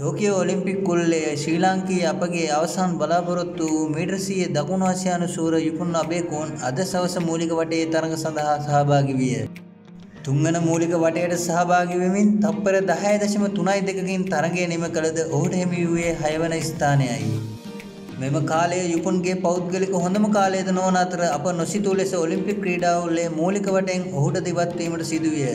Tokyo Olympic ಕುಲ್ಲೆ ಶ್ರೀಲಂಕಿ ಅಪಗೆ ಅವಸಾನ್ ಬಲಾಬರೊತ್ತು ಮೀಡರ್ಸಿಯೆ ದಕುಣು ಆಸಿಯಾನು ಸೂರ ಯುಪುನ್ ಅಬೇಕೋನ್ ಅದ ಸವಸ ಮೂಲಿಕ ವಟೆ ತರಂಗ ಸಂದಹ ಸಹಭಾಗಿವಿಯೆ තුන්වන මූලික වටයට සහභාගී වෙමින් තප්පර 10.32 කින් තරගය නිම කළද ඔහුට හිමි වූයේ 6 වන ස්ථානයයි. මෙම කාලයේ යුපුන්ගේ පෞද්ගලික හොඳම කාලයද නොවන අතර අප නොසිතූ ලෙස ඔලිම්පික් ක්‍රීඩාවලේ මූලික වටයෙන් ඔහුට දිවත් වීමට සිදුවිය.